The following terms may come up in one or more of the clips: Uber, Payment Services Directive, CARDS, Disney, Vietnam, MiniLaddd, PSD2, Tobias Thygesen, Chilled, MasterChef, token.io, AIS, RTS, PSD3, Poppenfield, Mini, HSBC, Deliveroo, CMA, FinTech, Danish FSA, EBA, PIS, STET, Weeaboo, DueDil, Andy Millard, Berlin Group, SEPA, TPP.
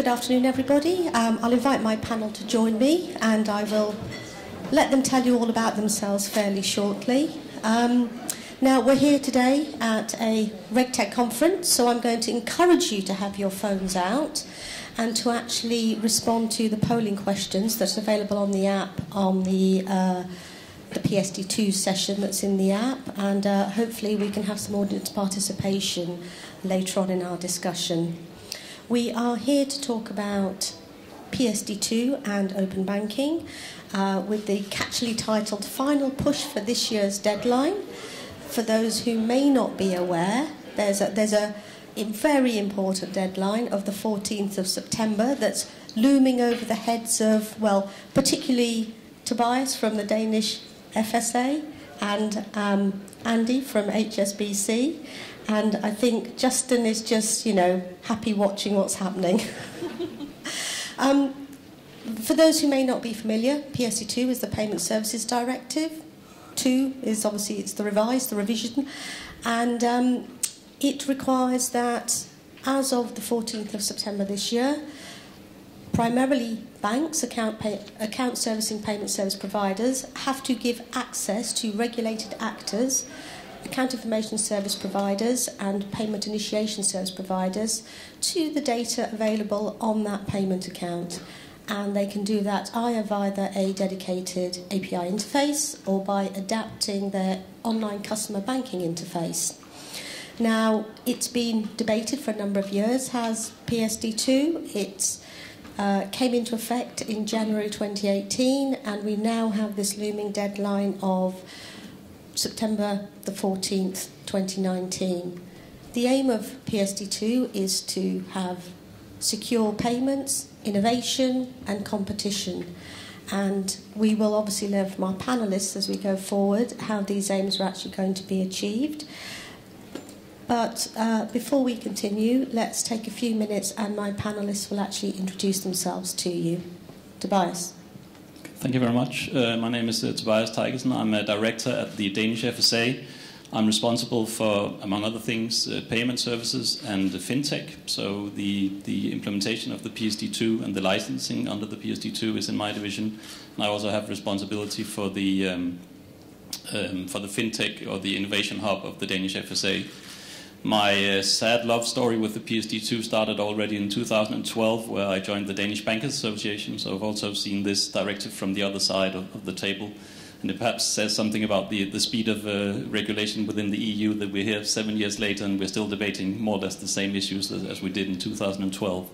Good afternoon, everybody. I'll invite my panel to join me, and I will let them tell you all about themselves fairly shortly. Now, we're here today at a RegTech conference, so I'm going to encourage you to have your phones out and to actually respond to the polling questions that's available on the app, on the PSD2 session that's in the app, and hopefully we can have some audience participation later on in our discussion. We are here to talk about PSD2 and open banking with the catchily titled Final Push for This Year's Deadline. For those who may not be aware, there's a very important deadline of the 14th of September that's looming over the heads of, well, particularly Tobias from the Danish FSA and Andy from HSBC, and I think Justin is just, you know, happy watching what's happening. For those who may not be familiar, PSD2 is the Payment Services Directive. 2 is obviously it's the revision, and it requires that as of the 14th of September this year, primarily banks, account servicing payment service providers have to give access to regulated actors, account information service providers and payment initiation service providers to the data available on that payment account. And they can do that either via a dedicated API interface or by adapting their online customer banking interface. Now, it's been debated for a number of years, has PSD2. It's came into effect in January 2018, and we now have this looming deadline of September the 14th, 2019. The aim of PSD2 is to have secure payments, innovation and competition. And we will obviously learn from our panellists as we go forward how these aims are actually going to be achieved. But before we continue, let's take a few minutes and my panellists will actually introduce themselves to you. Tobias. Thank you very much. My name is Tobias Thygesen. I'm a director at the Danish FSA. I'm responsible for, among other things, payment services and fintech. So the implementation of the PSD2 and the licensing under the PSD2 is in my division. And I also have responsibility for the fintech or the innovation hub of the Danish FSA. My sad love story with the PSD2 started already in 2012, where I joined the Danish Bankers Association, so I've also seen this directive from the other side of the table. And it perhaps says something about the speed of regulation within the EU that we're here 7 years later and we're still debating more or less the same issues as we did in 2012.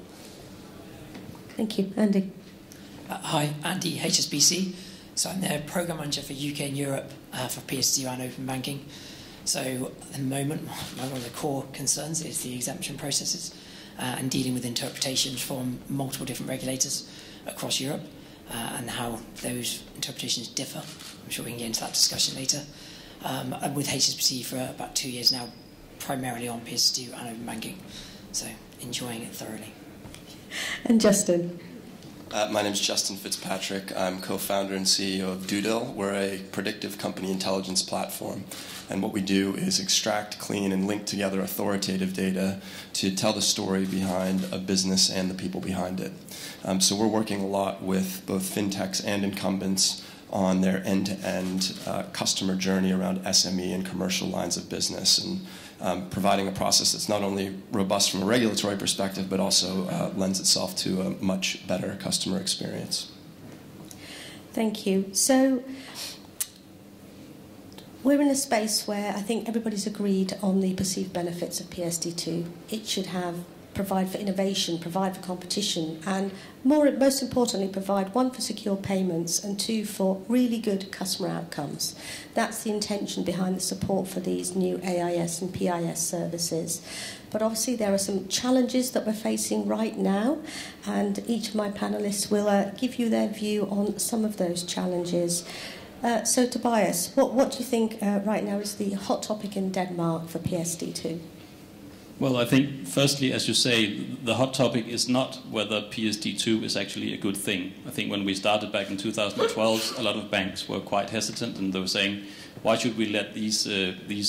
Thank you. Andy. Hi, Andy, HSBC. So I'm the Programme Manager for UK and Europe for PSD2 and Open Banking. So at the moment, one of the core concerns is the exemption processes and dealing with interpretations from multiple different regulators across Europe and how those interpretations differ. I'm sure we can get into that discussion later. I'm with HSBC for about 2 years now, primarily on PSD2 and open banking, so enjoying it thoroughly. And Justin. My name is Justin Fitzpatrick. I'm co-founder and CEO of DueDil. We're a predictive company intelligence platform. And what we do is extract, clean, and link together authoritative data to tell the story behind a business and the people behind it. So we're working a lot with both fintechs and incumbents on their end-to-end customer journey around SME and commercial lines of business, and providing a process that's not only robust from a regulatory perspective, but also lends itself to a much better customer experience. Thank you. So we're in a space where I think everybody's agreed on the perceived benefits of PSD2. It should provide for innovation, provide for competition, and most importantly, provide, one, for secure payments, and two, for really good customer outcomes. That's the intention behind the support for these new AIS and PIS services. But obviously there are some challenges that we're facing right now, and each of my panellists will give you their view on some of those challenges. So Tobias, what do you think right now is the hot topic in Denmark for PSD2? Well, I think, firstly, as you say, the hot topic is not whether PSD2 is actually a good thing. I think when we started back in 2012, a lot of banks were quite hesitant and they were saying, why should we let these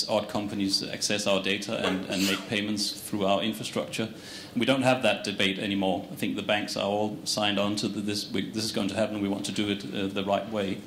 odd companies access our data and make payments through our infrastructure? We don't have that debate anymore. I think the banks are all signed on to this. This is going to happen. We want to do it the right way.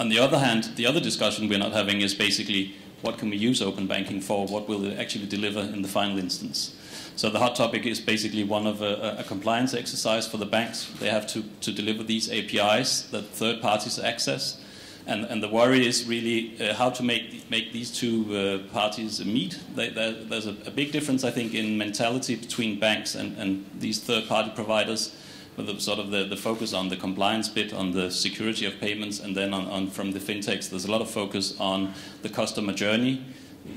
On the other hand, the other discussion we're not having is basically what can we use open banking for? What will it actually deliver in the final instance? So the hot topic is basically one of a compliance exercise for the banks. They have to deliver these APIs that third parties access. And the worry is really how to make these two parties meet. There's a big difference, I think, in mentality between banks and these third-party providers, with the, sort of the focus on the compliance bit, on the security of payments, and then on from the fintechs, there's a lot of focus on the customer journey,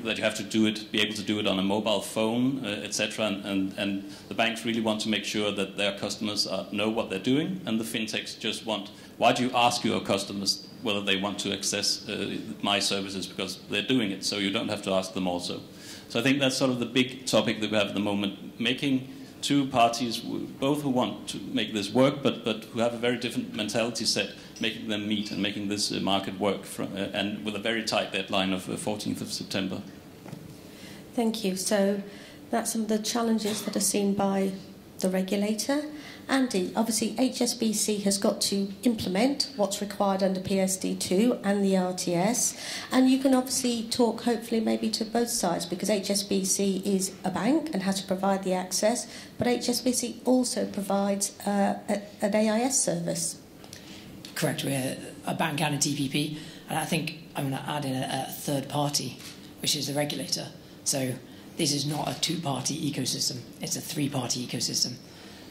that you have to do it, be able to do it on a mobile phone, etc. And the banks really want to make sure that their customers know what they're doing, and the fintechs just want, why do you ask your customers whether they want to access my services? Because they're doing it, so you don't have to ask them also. So I think that's sort of the big topic that we have at the moment, making two parties, both who want to make this work, but who have a very different mentality set, making them meet and making this market work, and with a very tight deadline of 14th of September. Thank you. So that's some of the challenges that are seen by the regulator. Andy, obviously HSBC has got to implement what's required under PSD2 and the RTS, and you can obviously talk hopefully maybe to both sides, because HSBC is a bank and has to provide the access, but HSBC also provides an AIS service. Correct, we're a bank and a TPP, and I think I'm going to add in a third party, which is the regulator. So this is not a two-party ecosystem, it's a three-party ecosystem.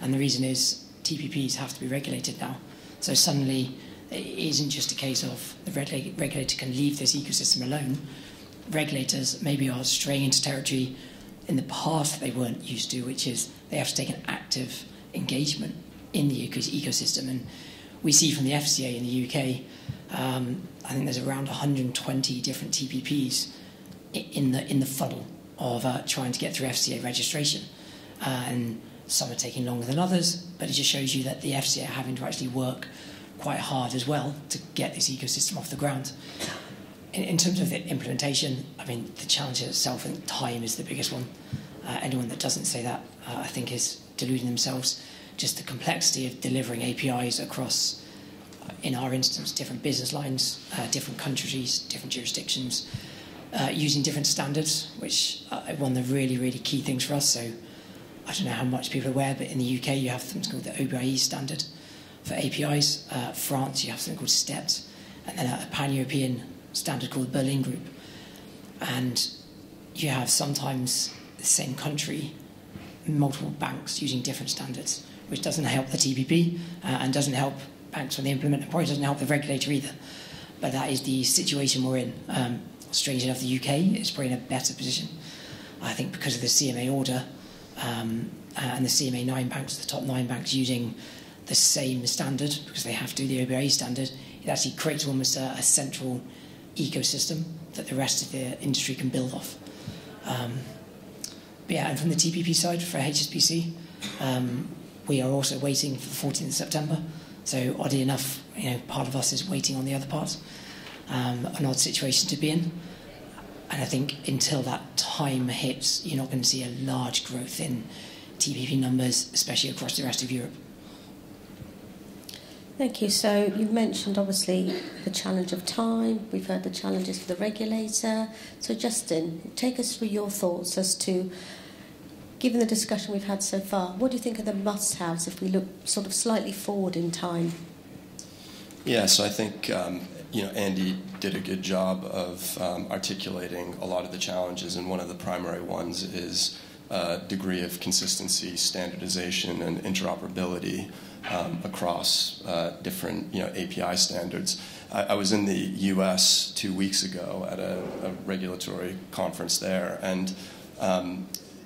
And the reason is TPPs have to be regulated now. So suddenly it isn't just a case of the regulator can leave this ecosystem alone. Regulators maybe are straying into territory in the past they weren't used to, which is they have to take an active engagement in the ecosystem. And we see from the FCA in the UK, I think there's around 120 different TPPs in the funnel of trying to get through FCA registration. And some are taking longer than others, but it just shows you that the FCA are having to actually work quite hard as well to get this ecosystem off the ground. In terms of the implementation, I mean, the challenge itself and time is the biggest one. Anyone that doesn't say that, I think, is deluding themselves. Just the complexity of delivering APIs across, in our instance, different business lines, different countries, different jurisdictions, using different standards, which are one of the really, really key things for us. So I don't know how much people are aware, but in the UK you have something called the OBIE standard for APIs. France, you have something called STET, and then a pan-European standard called Berlin Group. And you have sometimes the same country, multiple banks using different standards, which doesn't help the TPP and doesn't help banks when they implement, and probably doesn't help the regulator either. But that is the situation we're in. Strangely enough, the UK is probably in a better position, I think, because of the CMA order. And the CMA 9 banks, the top 9 banks, using the same standard, because they have to, the OBIE standard, it actually creates almost a central ecosystem that the rest of the industry can build off. But yeah, and from the TPP side, for HSBC, we are also waiting for the 14th of September. So oddly enough, you know, part of us is waiting on the other part. An odd situation to be in. And I think until that time hits, you're not going to see a large growth in TPP numbers, especially across the rest of Europe. Thank you. So you've mentioned, obviously, the challenge of time. We've heard the challenges for the regulator. So, Justin, take us through your thoughts as to, given the discussion we've had so far, what do you think are the must-haves if we look sort of slightly forward in time? Yeah, so I think, you know, Andy did a good job of articulating a lot of the challenges, and one of the primary ones is degree of consistency, standardization, and interoperability across different, you know, API standards. I was in the U.S. 2 weeks ago at a regulatory conference there, and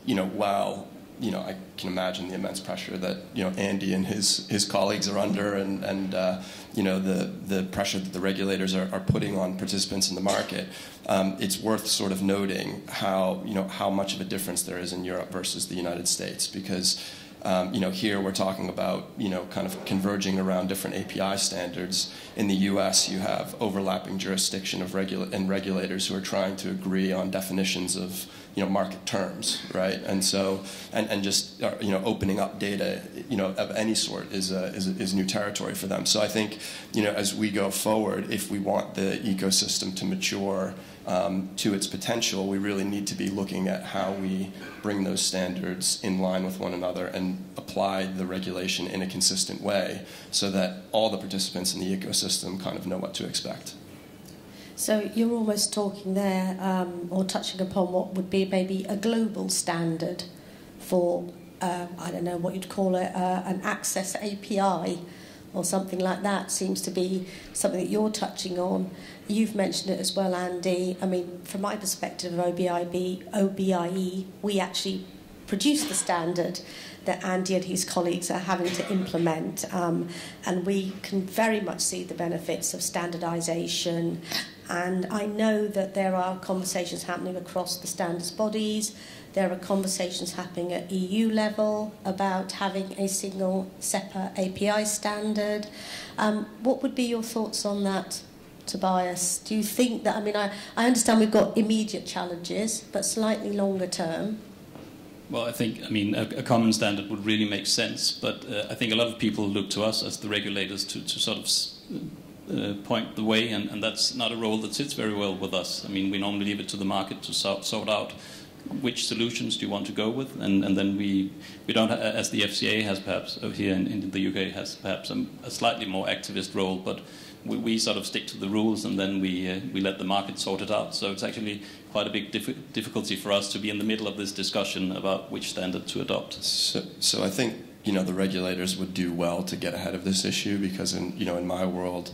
you know, while you know, I can imagine the immense pressure that, you know, Andy and his colleagues are under, and you know, the pressure that the regulators are putting on participants in the market. It's worth sort of noting how, you know, how much of a difference there is in Europe versus the United States, because Here we're talking about, kind of converging around different API standards. In the US, you have overlapping jurisdiction of regulators who are trying to agree on definitions of, market terms, right? And so, and just, opening up data, of any sort is new territory for them. So I think, as we go forward, if we want the ecosystem to mature to its potential, we really need to be looking at how we bring those standards in line with one another and apply the regulation in a consistent way so that all the participants in the ecosystem kind of know what to expect. So you're almost talking there or touching upon what would be maybe a global standard for, I don't know what you'd call it, an access API or something like that seems to be something that you're touching on. You've mentioned it as well, Andy. I mean, from my perspective of OBIE, we actually produce the standard that Andy and his colleagues are having to implement. And we can very much see the benefits of standardisation. And I know that there are conversations happening across the standards bodies. There are conversations happening at EU level about having a single SEPA API standard. What would be your thoughts on that, Tobias? Do you think that, I mean, I understand we've got immediate challenges, but slightly longer term? Well, I think, a common standard would really make sense, but I think a lot of people look to us as the regulators to sort of point the way, and that's not a role that sits very well with us. I mean, we normally leave it to the market to sort out which solutions do you want to go with, and then we don't, as the FCA has perhaps, here in the UK, has perhaps a slightly more activist role, but we sort of stick to the rules and then we let the market sort it out. So it's actually quite a big difficulty for us to be in the middle of this discussion about which standard to adopt. So I think, the regulators would do well to get ahead of this issue because, in my world,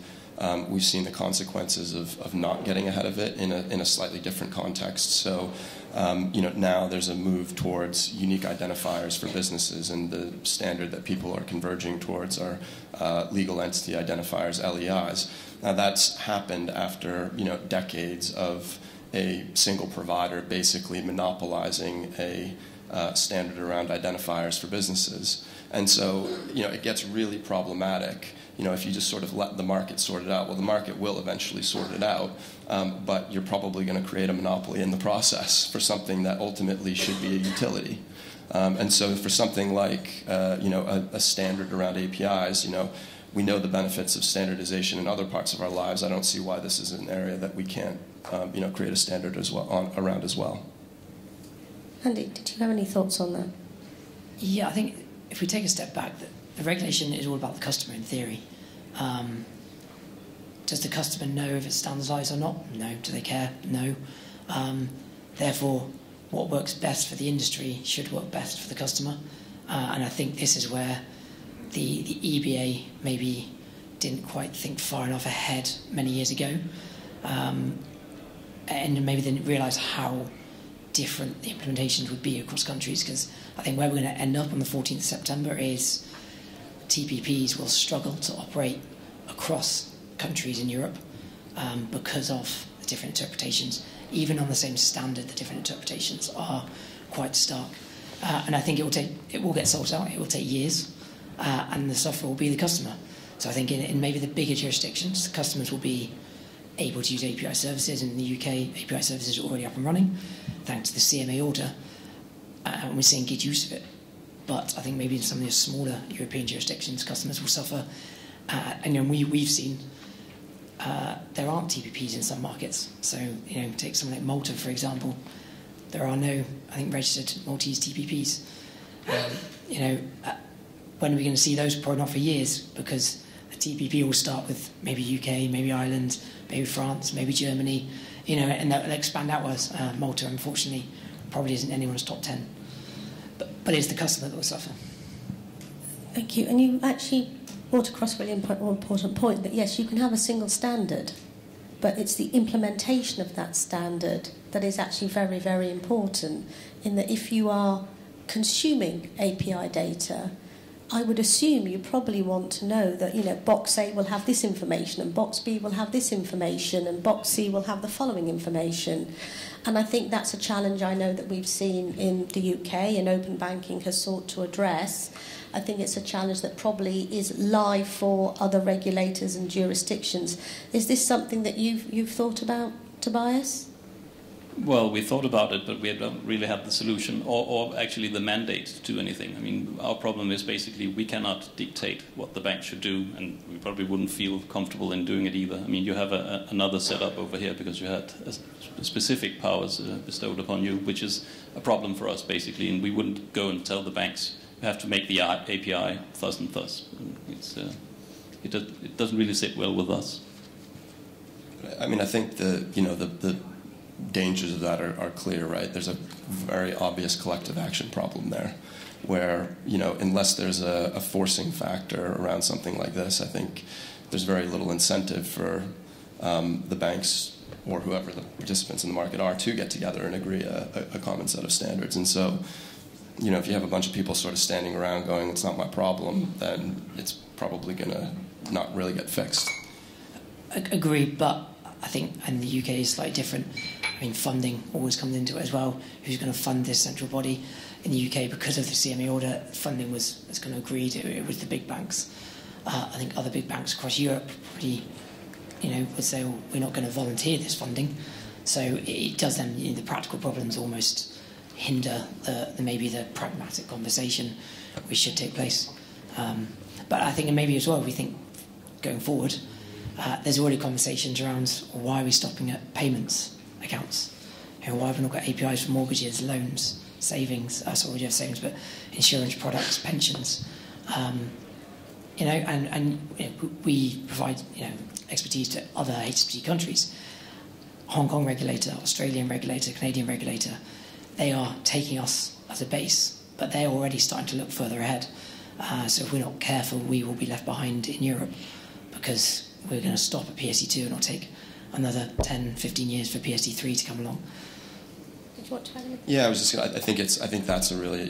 we've seen the consequences of not getting ahead of it in a slightly different context. So, now there's a move towards unique identifiers for businesses, and the standard that people are converging towards are legal entity identifiers, LEIs. Now, that's happened after, decades of a single provider basically monopolizing a standard around identifiers for businesses. And so, it gets really problematic. If you just sort of let the market sort it out, well, the market will eventually sort it out, but you're probably going to create a monopoly in the process for something that ultimately should be a utility. And so for something like, a standard around APIs, we know the benefits of standardization in other parts of our lives. I don't see why this is an area that we can't, create a standard as well, around as well. Andy, did you have any thoughts on that? Yeah, I think if we take a step back, the regulation is all about the customer in theory. Does the customer know if it's standardised or not? No. Do they care? No. Therefore, what works best for the industry should work best for the customer. And I think this is where the EBA maybe didn't quite think far enough ahead many years ago. And maybe they didn't realise how different the implementations would be across countries, because I think where we're going to end up on the 14th of September is TPPs will struggle to operate across countries in Europe because of the different interpretations. Even on the same standard, the different interpretations are quite stark. And I think it will get sorted out. It will take years, and the software will be the customer. So I think in maybe the bigger jurisdictions, the customers will be able to use API services. In the UK, API services are already up and running, thanks to the CMA order, and we're seeing good use of it. But I think maybe in some of the smaller European jurisdictions, customers will suffer. And we've seen there aren't TPPs in some markets. So, take something like Malta, for example. There are no, I think, registered Maltese TPPs. When are we going to see those? Probably not for years, because a TPP will start with maybe UK, maybe Ireland, maybe France, maybe Germany, and that will expand outwards. Malta, unfortunately, probably isn't anyone's top 10. But it's the customer that will suffer. Thank you. And you actually brought across a really important point that, yes, you can have a single standard, but it's the implementation of that standard that is actually very, very important, in that if you are consuming API data, I would assume you probably want to know that, you know, box A will have this information and box B will have this information and box C will have the following information. And I think that's a challenge I know that we've seen in the UK and open banking has sought to address. I think it's a challenge that probably is live for other regulators and jurisdictions. Is this something that you've thought about, Tobias? Well, we thought about it, but we don't really have the solution or actually the mandate to do anything. I mean, our problem is basically we cannot dictate what the bank should do, and we probably wouldn't feel comfortable in doing it either. I mean, you have another setup over here because you had specific powers bestowed upon you, which is a problem for us, basically, and we wouldn't go and tell the banks, you have to make the API thus and thus. It's, it doesn't really sit well with us. I mean, I think the dangers of that are clear, right? There's a very obvious collective action problem there where, you know, unless there's a forcing factor around something like this, I think there's very little incentive for the banks or whoever the participants in the market are to get together and agree a common set of standards. And so, you know, if you have a bunch of people sort of standing around going, it's not my problem, then it's probably going to not really get fixed. Agreed, but I think, and the UK is slightly different. I mean, funding always comes into it as well. Who's going to fund this central body? In the UK, because of the CMA order, funding was kind of agreed. It was the big banks. I think other big banks across Europe probably, you know, would say, well, we're not going to volunteer this funding. So it does then, you know, the practical problems almost hinder maybe the pragmatic conversation which should take place. But I think maybe as well, we think going forward, there's already conversations around why are we stopping at payments accounts? You know, why have we not got APIs for mortgages, loans, savings? I already have savings, but insurance products, pensions. You know, and you know, we provide, you know, expertise to other HSBC countries. Hong Kong regulator, Australian regulator, Canadian regulator. They are taking us as a base, but they're already starting to look further ahead. So if we're not careful, we will be left behind in Europe because we're going to stop at PSD2 and it'll take another 10, 15 years for PSD3 to come along. Did you want to add anything? Yeah, I was just going to, I think that's a really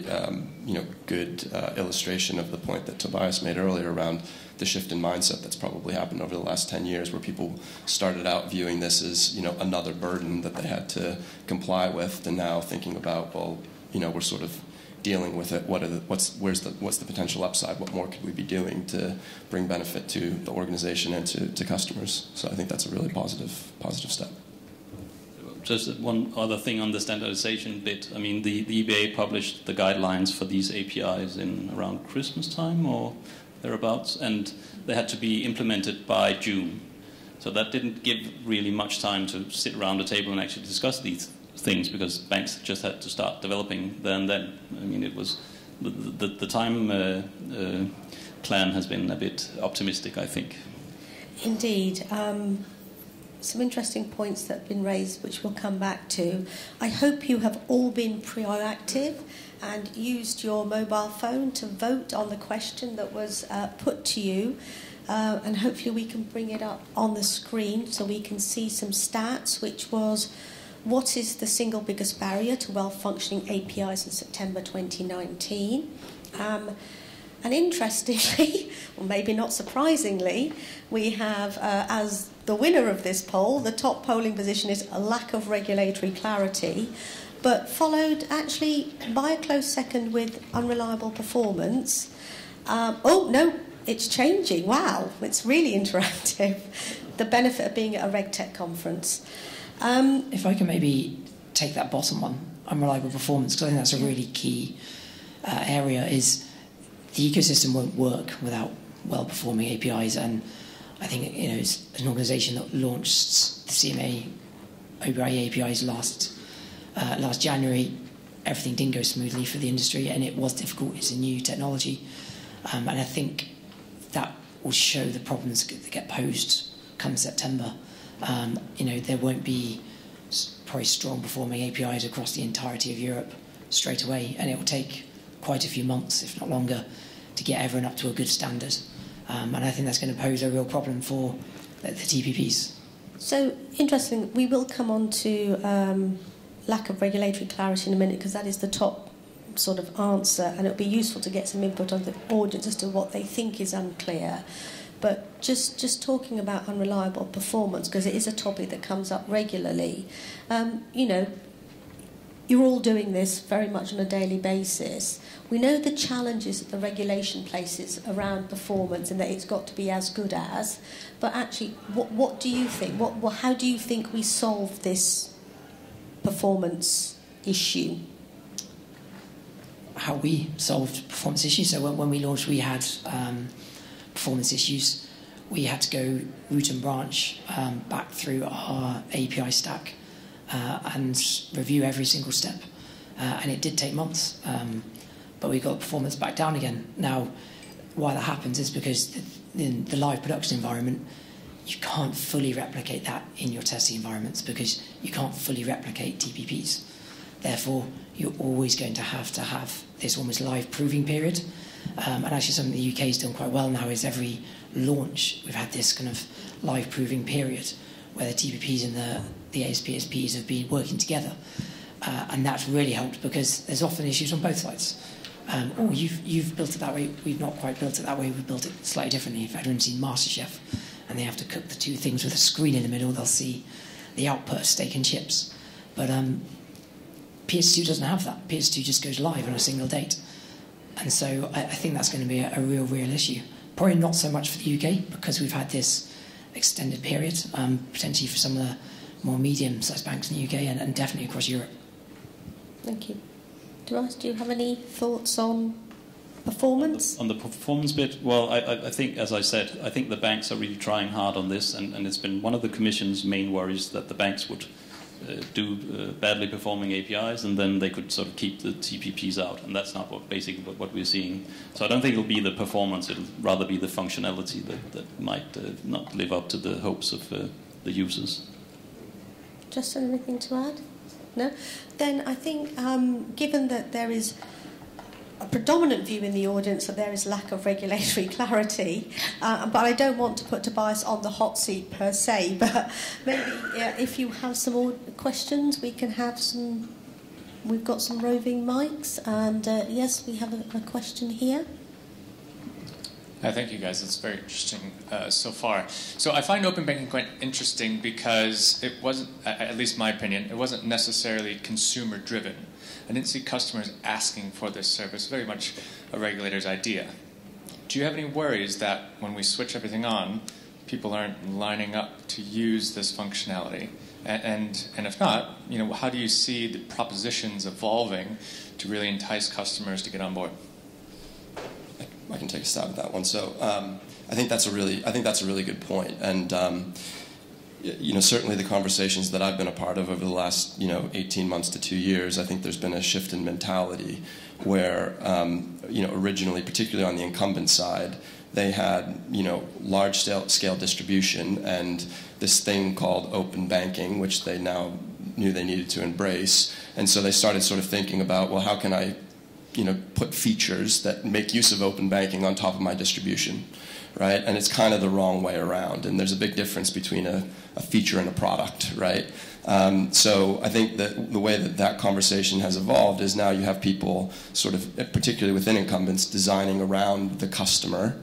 you know, good illustration of the point that Tobias made earlier around the shift in mindset that's probably happened over the last 10 years, where people started out viewing this as, you know, another burden that they had to comply with, and now thinking about, well, you know, we're sort of dealing with it. What's the potential upside? What more could we be doing to bring benefit to the organization and to customers? So I think that's a really positive step. Just one other thing on the standardization bit. I mean, the EBA published the guidelines for these APIs in around Christmas time or thereabouts, and they had to be implemented by June. So that didn't give really much time to sit around a table and actually discuss these things, because banks just had to start developing then. I mean, it was the time plan has been a bit optimistic, I think. Indeed. Some interesting points that have been raised, which we'll come back to. I hope you have all been proactive and used your mobile phone to vote on the question that was put to you. And hopefully we can bring it up on the screen so we can see some stats, which was, what is the single biggest barrier to well-functioning APIs in September 2019? And interestingly, or maybe not surprisingly, we have, as the winner of this poll, the top polling position is a lack of regulatory clarity, but followed actually by a close second with unreliable performance. Oh, no, it's changing. Wow, it's really interactive. The benefit of being at a RegTech conference. If I can maybe take that bottom one, unreliable performance, because I think that's a really key area, is the ecosystem won't work without well-performing APIs. And I think, you know, it's an organisation that launched the CMA OBIE APIs last January. Everything didn't go smoothly for the industry, and it was difficult. It's a new technology. And I think that will show the problems that get posed come September. You know, there won't be probably strong performing APIs across the entirety of Europe straight away, and it will take quite a few months, if not longer, to get everyone up to a good standard. And I think that's going to pose a real problem for the TPPs. So, interesting, we will come on to lack of regulatory clarity in a minute, because that is the top sort of answer, and it'll be useful to get some input on the audience as to what they think is unclear. But just talking about unreliable performance, because it is a topic that comes up regularly, you know, you're all doing this very much on a daily basis. We know the challenges that the regulation places around performance and that it's got to be as good as, but actually, what do you think? How do you think we solve this performance issue? How we solved performance issues? So when we launched, we had performance issues. We had to go root and branch back through our API stack and review every single step. And it did take months, but we got performance back down again. Now, why that happens is because in the live production environment, you can't fully replicate that in your testing environments because you can't fully replicate TPPs. Therefore, you're always going to have this almost live proving period. And actually something the UK has done quite well now is every launch, we've had this kind of live proving period where the TPPs and the ASPSPs have been working together. And that's really helped because there's often issues on both sides. Oh, you've built it that way, we've not quite built it that way, we've built it slightly differently. If anyone's seen MasterChef and they have to cook the two things with a screen in the middle, they'll see the output of steak and chips. But PS2 doesn't have that. PS2 just goes live on a single date. And so I think that's going to be a real issue. Probably not so much for the UK because we've had this extended period, potentially for some of the more medium-sized banks in the UK and definitely across Europe. Thank you. Tobias, do you have any thoughts on performance? On the performance bit, well, I think, as I said, I think the banks are really trying hard on this, and it's been one of the Commission's main worries that the banks would do badly performing APIs, and then they could sort of keep the TPPs out, and that's not basically what we're seeing. So I don't think it'll be the performance; it'll rather be the functionality that might not live up to the hopes of the users. Justin, anything to add? No. Then I think, given that there is a predominant view in the audience that there is lack of regulatory clarity, but I don't want to put Tobias on the hot seat per se, but maybe if you have some more questions, we can have some, we've got some roving mics, and yes, we have a question here. Thank you guys, it's very interesting so far. So I find open banking quite interesting because it wasn't, at least my opinion, it wasn't necessarily consumer driven. I didn't see customers asking for this service, very much a regulator's idea. Do you have any worries that when we switch everything on, people aren't lining up to use this functionality? And if not, you know, how do you see the propositions evolving to really entice customers to get on board? I can take a stab at that one. So I think that's a really good point. And you know, certainly the conversations that I've been a part of over the last, 18 months to 2 years, I think there's been a shift in mentality where, you know, originally, particularly on the incumbent side, they had, large-scale distribution and this thing called open banking, which they now knew they needed to embrace. And so they started sort of thinking about, well, how can I, put features that make use of open banking on top of my distribution? Right? And it's kind of the wrong way around. And there's a big difference between a feature and a product, right? So I think that the way that that conversation has evolved is now you have people sort of, particularly within incumbents, designing around the customer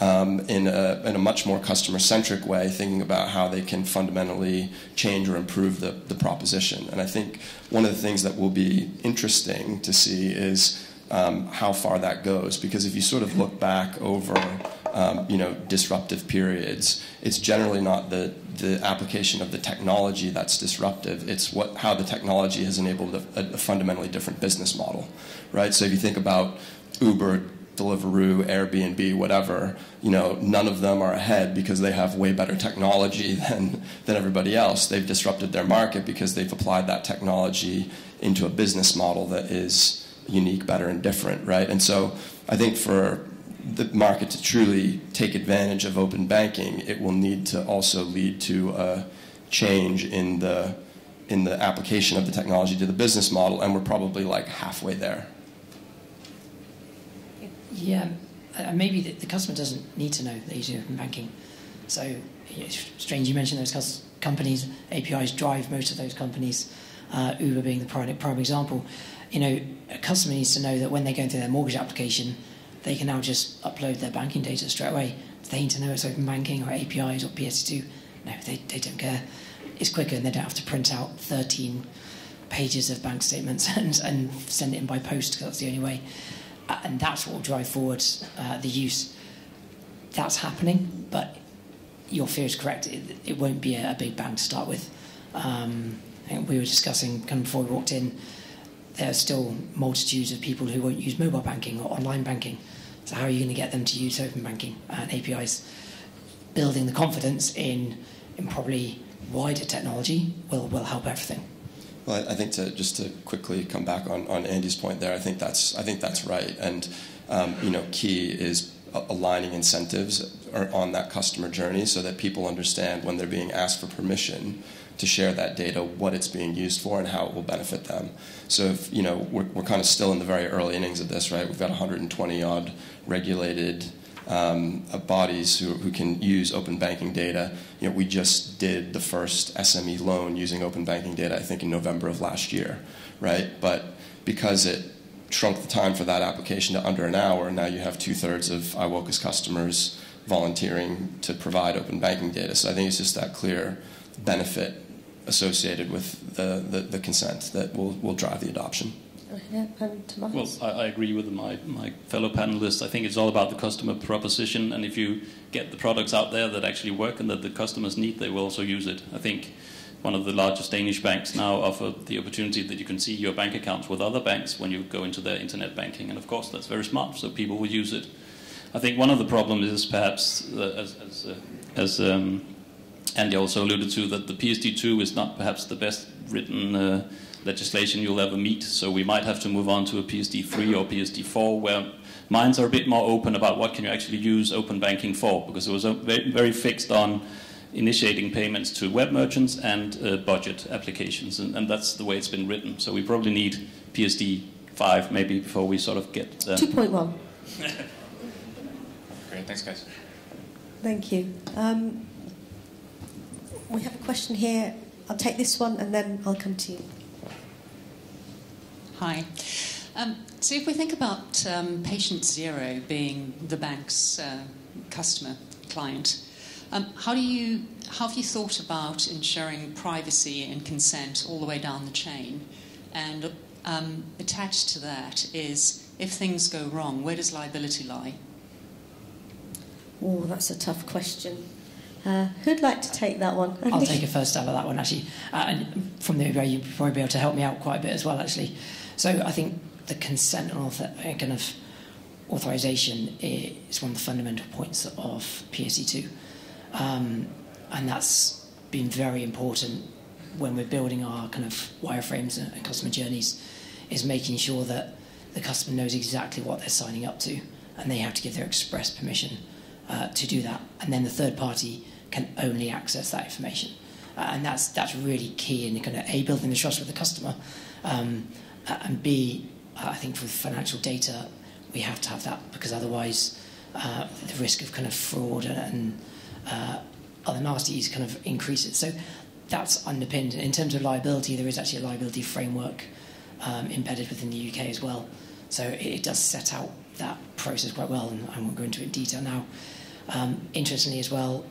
in a much more customer-centric way, thinking about how they can fundamentally change or improve the proposition. And I think one of the things that will be interesting to see is how far that goes. Because if you sort of look back over disruptive periods, it's generally not the application of the technology that's disruptive. It's how the technology has enabled a fundamentally different business model, right? So if you think about Uber, Deliveroo, Airbnb, whatever, none of them are ahead because they have way better technology than everybody else. They've disrupted their market because they've applied that technology into a business model that is unique, better, and different, right? And so I think for the market to truly take advantage of open banking, it will need to also lead to a change in the application of the technology to the business model, and we're probably like halfway there. Yeah, maybe the customer doesn't need to know they use open banking. So it's strange you mentioned those companies. APIs drive most of those companies, Uber being the prime example. You know, a customer needs to know that when they go into their mortgage application, they can now just upload their banking data straight away. They need to know it's open banking or APIs or PSD2. No, they don't care. It's quicker and they don't have to print out 13 pages of bank statements and send it in by post, because that's the only way. And that's what will drive forward the use. That's happening, but your fear is correct. It won't be a big bang to start with. And we were discussing kind of before we walked in, there are still multitudes of people who won't use mobile banking or online banking. So how are you going to get them to use open banking and APIs? Building the confidence in probably wider technology will help everything. Well, I think just to quickly come back on Andy's point there, I think that's right. And you know, key is aligning incentives on that customer journey so that people understand when they're being asked for permission to share that data, what it's being used for, and how it will benefit them. So, if, you know, we're kind of still in the very early innings of this, right? We've got 120-odd regulated bodies who can use open banking data. You know, we just did the first SME loan using open banking data, I think, in November of last year, right? But because it shrunk the time for that application to under an hour, now you have 2/3 of iWoca's customers volunteering to provide open banking data. So I think it's just that clear benefit associated with the consent that will drive the adoption. Well, I agree with my fellow panelists. I think it's all about the customer proposition, and if you get the products out there that actually work and that the customers need, they will also use it. I think one of the largest Danish banks now offer the opportunity that you can see your bank accounts with other banks when you go into their internet banking, and of course that's very smart, so people will use it. I think one of the problems is perhaps, as Andy also alluded to, that the PSD2 is not perhaps the best written legislation you'll ever meet, so we might have to move on to a PSD3 or PSD4, where minds are a bit more open about what can you actually use open banking for, because it was very fixed on initiating payments to web merchants and budget applications, and that's the way it's been written. So we probably need PSD5 maybe before we sort of get 2.1. Great, thanks guys. Thank you. We have a question here. I'll take this one and then I'll come to you. Hi. So if we think about patient zero being the bank's customer, client, how have you thought about ensuring privacy and consent all the way down the chain? And attached to that is, if things go wrong, where does liability lie? Oh, that's a tough question. Who'd like to take that one? I'll take a first stab at that one, actually. And from the Uber, you'd probably be able to help me out quite a bit as well, actually. So I think the consent and kind of authorization is one of the fundamental points of PSD2. And that's been very important when we're building our kind of wireframes and customer journeys, is making sure that the customer knows exactly what they're signing up to, and they have to give their express permission to do that, and then the third party can only access that information, and that's really key in kind of A, building the trust with the customer, and B, I think for financial data we have to have that, because otherwise the risk of kind of fraud and other nasties kind of increases. So that's underpinned. In terms of liability, there is actually a liability framework embedded within the UK as well, so it does set out that process quite well, and I won't go into it in detail now. Interestingly as well,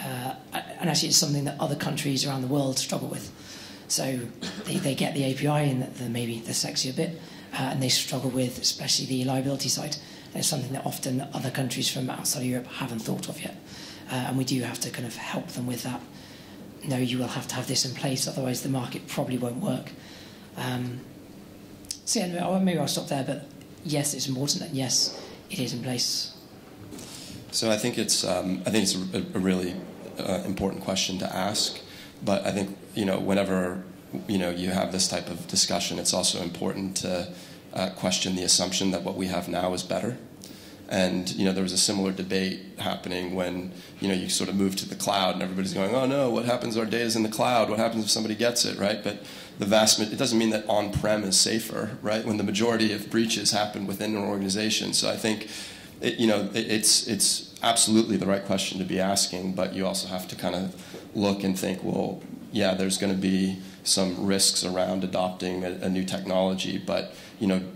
and actually it's something that other countries around the world struggle with. So they get the API and maybe the sexier bit, and they struggle with especially the liability side. And it's something that often other countries from outside of Europe haven't thought of yet. And we do have to kind of help them with that. No, you will have to have this in place, otherwise the market probably won't work. So yeah, maybe I'll stop there, but yes, it's important, and yes, it is in place. So I think it's a really important question to ask. But I think, you know, whenever, you know, you have this type of discussion, it's also important to question the assumption that what we have now is better. And, you know, there was a similar debate happening when, you know, you sort of moved to the cloud and everybody's going, oh no, what happens if our data's in the cloud? What happens if somebody gets it, right? But it doesn't mean that on-prem is safer, right? When the majority of breaches happen within an organization. So I think, it's absolutely the right question to be asking, but you also have to kind of look and think, well, yeah, there's going to be some risks around adopting a new technology, but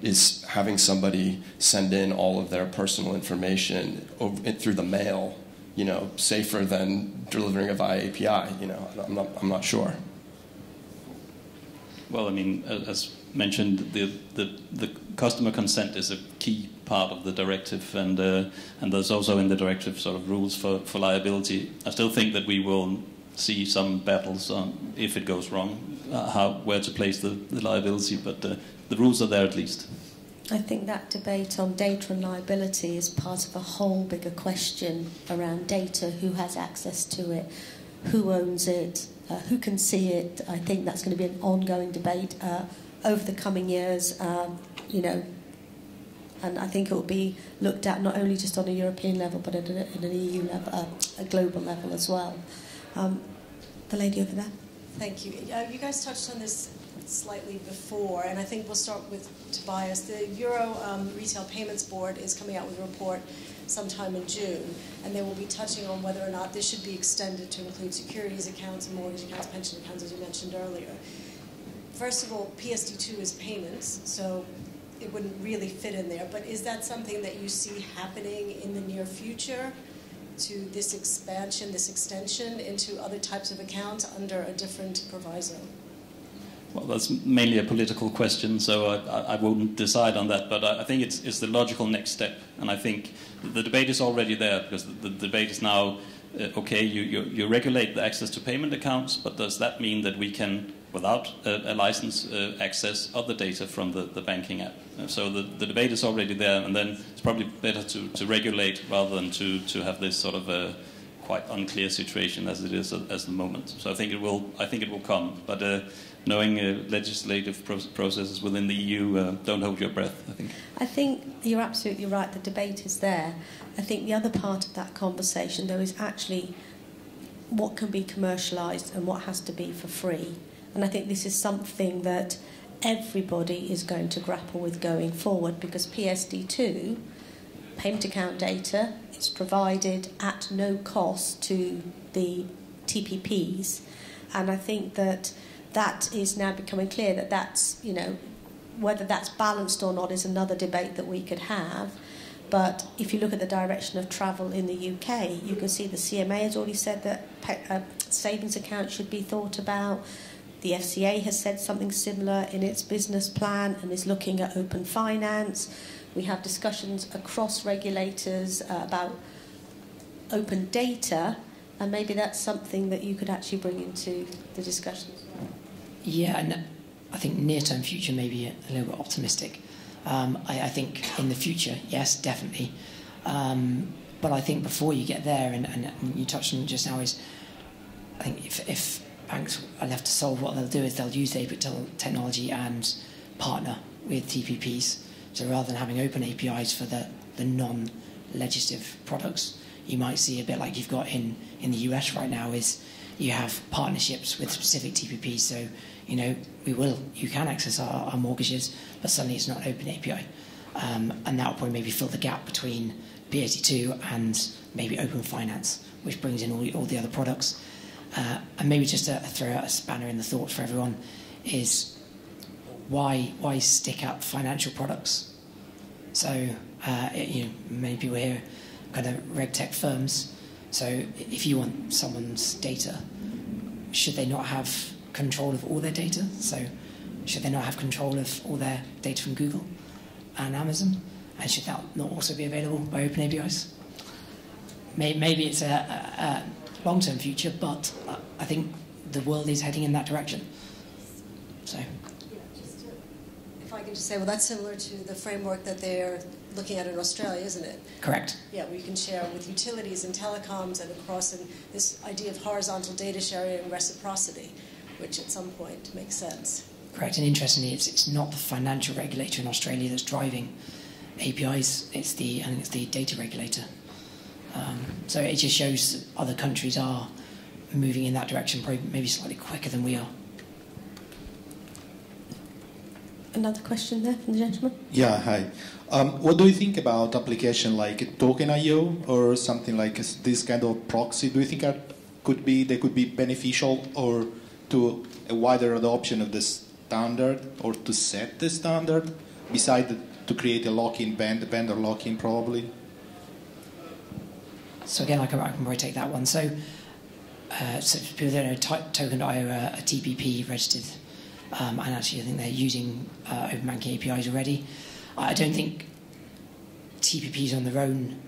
is having somebody send in all of their personal information through the mail, safer than delivering it via API? I'm not sure. Well, I mean, as mentioned, the customer consent is a key part of the directive, and there's also in the directive sort of rules for liability. I still think that we will see some battles on if it goes wrong, where to place the liability, but the rules are there at least. I think that debate on data and liability is part of a whole bigger question around data, who has access to it, who owns it, who can see it. I think that's going to be an ongoing debate over the coming years, and I think it will be looked at not only just on a European level, but at an EU level, a global level as well. The lady over there. Thank you. You guys touched on this slightly before, and I think we'll start with Tobias. The Euro Retail Payments Board is coming out with a report sometime in June, and they will be touching on whether or not this should be extended to include securities accounts, mortgage accounts, pension accounts, as you mentioned earlier. First of all, PSD2 is payments, so it wouldn't really fit in there, but is that something that you see happening in the near future, to this expansion, this extension into other types of accounts under a different proviso? Well, that's mainly a political question, so I wouldn't decide on that, but I think it's the logical next step, and I think the debate is already there, because the debate is now, okay, you regulate the access to payment accounts, but does that mean that we can, without a license, access other data from the banking app? So the debate is already there, and then it's probably better to regulate rather than to have this sort of a quite unclear situation as it is at the moment. So I think it will come, but knowing legislative processes within the EU, don't hold your breath, I think. I think you're absolutely right, the debate is there. I think the other part of that conversation, though, is actually what can be commercialised and what has to be for free. And I think this is something that everybody is going to grapple with going forward, because PSD2, payment account data, is provided at no cost to the TPPs. And I think that that is now becoming clear that that's, whether that's balanced or not is another debate that we could have. But if you look at the direction of travel in the UK, you can see the CMA has already said that savings accounts should be thought about. The FCA has said something similar in its business plan and is looking at open finance. We have discussions across regulators about open data, and maybe that's something that you could actually bring into the discussion as well. Yeah, and I think near-term future may be a little bit optimistic. I think in the future, yes, definitely. But I think before you get there, and you touched on just now, is I think if banks are left to solve, what they'll do is they'll use the technology and partner with TPPs. So rather than having open APIs for the non-legislative products, you might see a bit like you've got in the US right now, is you have partnerships with specific TPPs. So, you can access our mortgages, but suddenly it's not open API. And that will probably maybe fill the gap between PSD2 and maybe open finance, which brings in all the other products. And maybe just to throw out a spanner in the thought for everyone is why stick up financial products? So, many people here kind of RegTech firms. So if you want someone's data, should they not have control of all their data? So should they not have control of all their data from Google and Amazon? And should that not also be available by open APIs? Maybe it's a long-term future, but I think the world is heading in that direction. So, yeah, if I can just say, well, that's similar to the framework that they're looking at in Australia, isn't it? Correct. Yeah, we can share with utilities and telecoms and across, and this idea of horizontal data sharing and reciprocity, which at some point makes sense. Correct, and interestingly, it's not the financial regulator in Australia that's driving APIs, it's the data regulator. So it just shows other countries are moving in that direction, probably maybe slightly quicker than we are. Another question there from the gentleman? Yeah, hi. What do you think about application like token.io or something like this kind of proxy? Do you think they could be beneficial, or to a wider adoption of the standard or to set the standard, besides to create a lock-in vendor lock-in probably? So again, I can probably take that one. So, so people don't know, token.io are TPP registered, and actually I think they're using open banking APIs already. I don't think TPPs on their own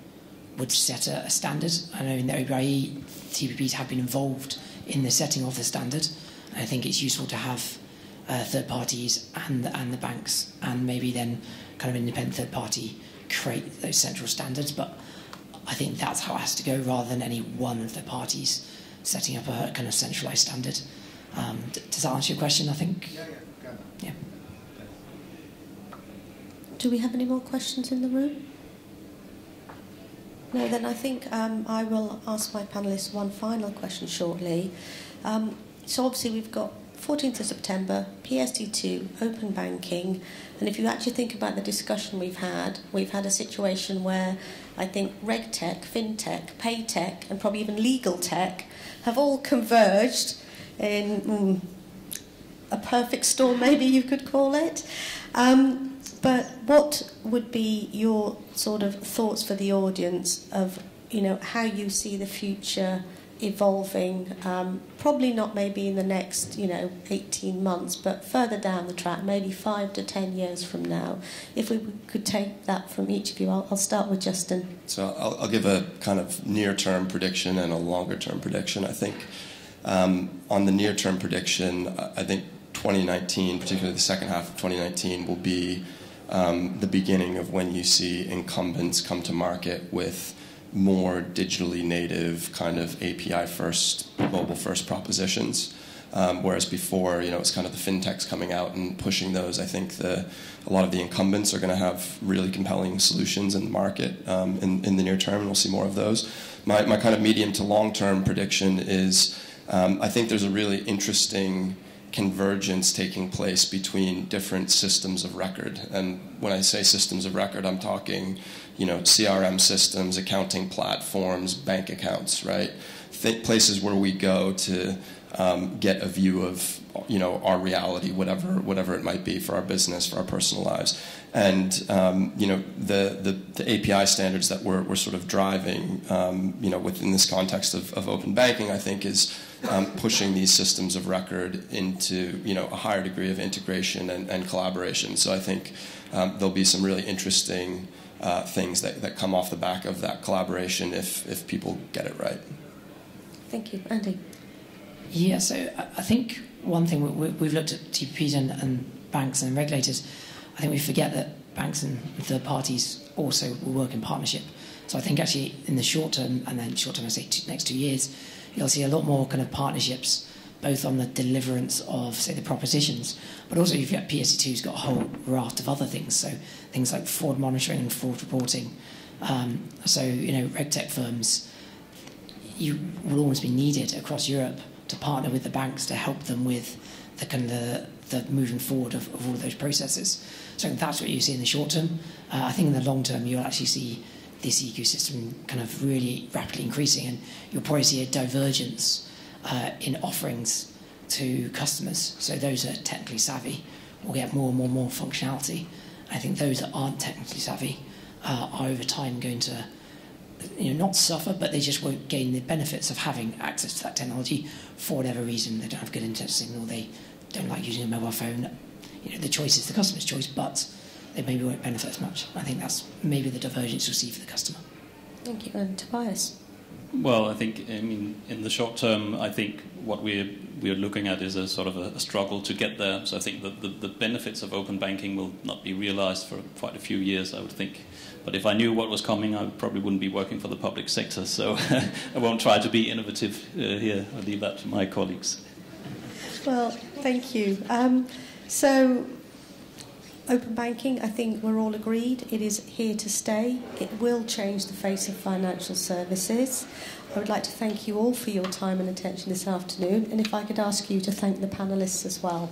would set a standard. I know in the OBIE, TPPs have been involved in the setting of the standard. And I think it's useful to have third parties and the banks, and maybe then kind of independent third party create those central standards. But I think that's how it has to go, rather than any one of the parties setting up a kind of centralized standard. Does that answer your question, I think? Yeah, yeah. Yeah. Do we have any more questions in the room? No, then I think I will ask my panellists one final question shortly. So obviously we've got 14th of September, PSD2, open banking, and if you actually think about the discussion we've had a situation where I think RegTech, FinTech, PayTech, and probably even Legal Tech have all converged in a perfect storm, maybe you could call it. But what would be your sort of thoughts for the audience of, you know, how you see the future evolving, probably not maybe in the next, you know, 18 months, but further down the track, maybe 5 to 10 years from now? If we could take that from each of you, I'll start with Justin. So I'll give a kind of near-term prediction and a longer-term prediction. I think on the near-term prediction, I think 2019, particularly the second half of 2019, will be the beginning of when you see incumbents come to market with more digitally native kind of API-first, mobile-first propositions. Whereas before, you know, it's kind of the fintechs coming out and pushing those. I think a lot of the incumbents are going to have really compelling solutions in the market in the near term, and we'll see more of those. My kind of medium to long-term prediction is I think there's a really interesting convergence taking place between different systems of record. And when I say systems of record, I'm talking, you know, CRM systems, accounting platforms, bank accounts, right? Places where we go to get a view of, you know, our reality, whatever it might be, for our business, for our personal lives. And, you know, the API standards that we're sort of driving, you know, within this context of open banking, I think is pushing these systems of record into, you know, a higher degree of integration and collaboration. So I think there'll be some really interesting things that come off the back of that collaboration if people get it right. Thank you. Andy? Yeah, so I think one thing we've looked at TPPs and banks and regulators. I think we forget that banks and third parties also will work in partnership. So I think actually in the short term, and then short term I say next 2 years, you'll see a lot more kind of partnerships, both on the deliverance of, say, the propositions, but also you've got PSD2's got a whole raft of other things. So things like fraud monitoring and fraud reporting. So, you know, RegTech firms, you will always be needed across Europe to partner with the banks to help them with the kind of the moving forward of all of those processes. So that's what you see in the short term. I think in the long term, you'll actually see this ecosystem kind of really rapidly increasing, and you'll probably see a divergence in offerings to customers. So those that are technically savvy will get more and more and more functionality. I think those that aren't technically savvy are over time going to, you know, not suffer, but they just won't gain the benefits of having access to that technology for whatever reason. They don't have good internet signal, they don't like using a mobile phone. You know, the choice is the customer's choice, but they maybe won't benefit as much. I think that's maybe the divergence you'll see for the customer. Thank you. And Tobias? Well, I think, I mean, in the short term, I think what we're looking at is a sort of a struggle to get there. So I think that the benefits of open banking will not be realized for quite a few years, I would think. But if I knew what was coming, I probably wouldn't be working for the public sector. So I won't try to be innovative here. I'll leave that to my colleagues. Well, thank you. So open banking, I think we're all agreed, it is here to stay. It will change the face of financial services. I would like to thank you all for your time and attention this afternoon. And if I could ask you to thank the panelists as well.